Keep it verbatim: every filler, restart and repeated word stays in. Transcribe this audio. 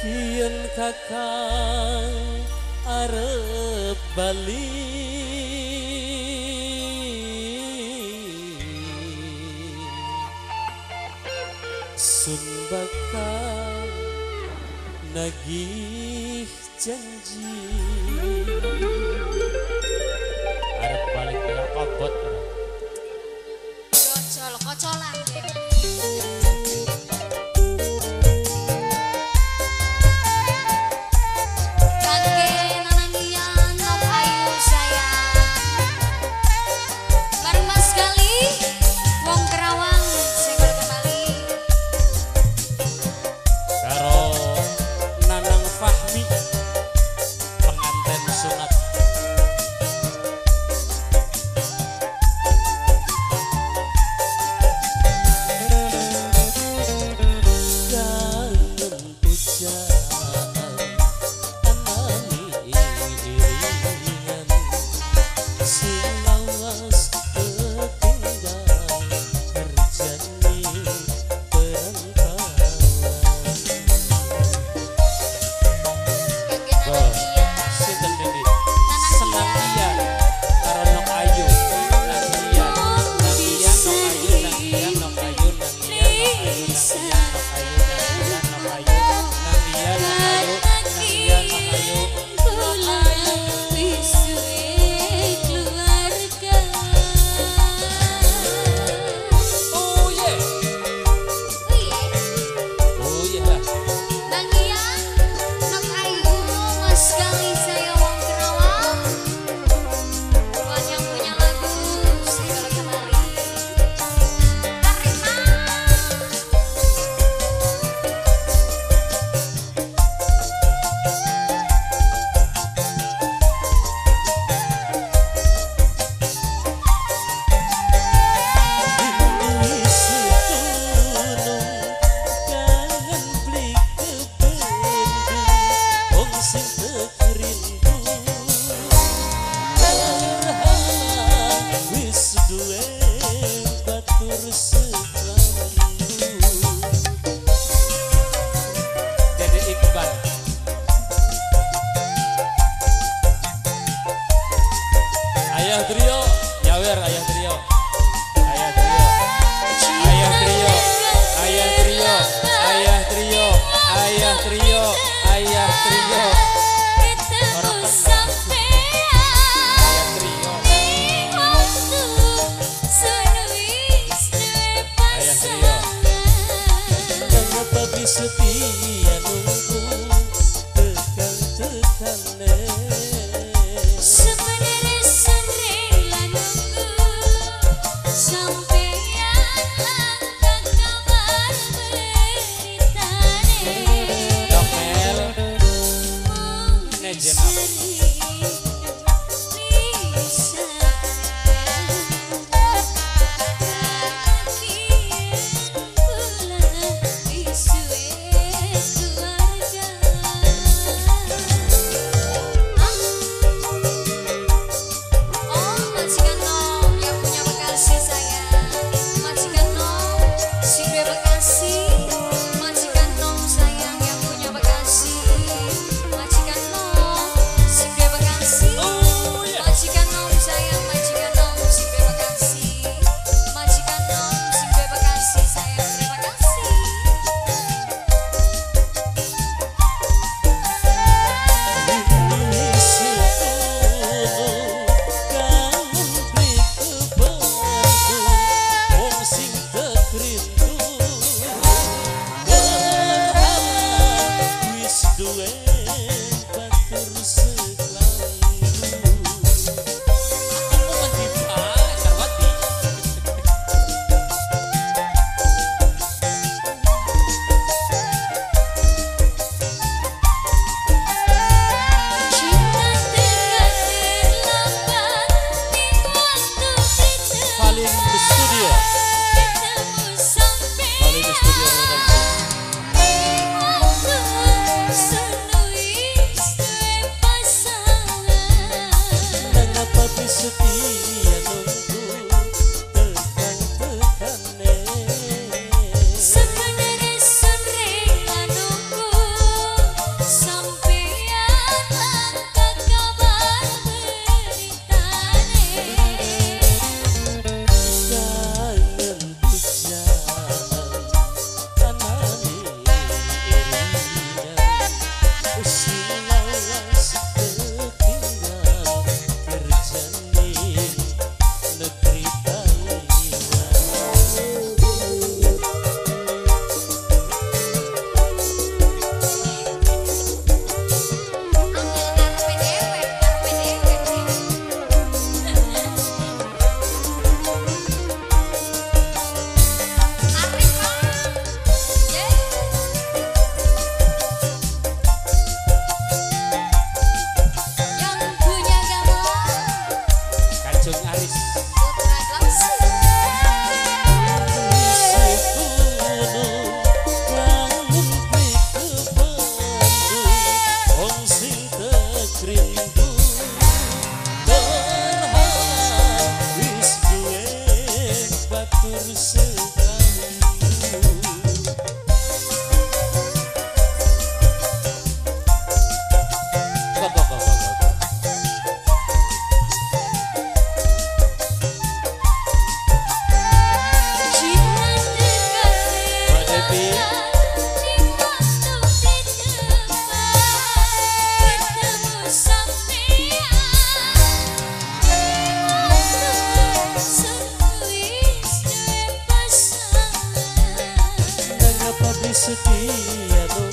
Kian kakang arep bali sun bakal nagih janji arep balik kaya kobot kocol kocolan Ayah trio, nyawer ayah trio, ayah trio, ayah trio, ayah trio, ayah trio, ayah trio, ayah trio, orang tengah. Ayah trio, kenapa bisa setia nunggu tekan-tekanan? It's setia doa.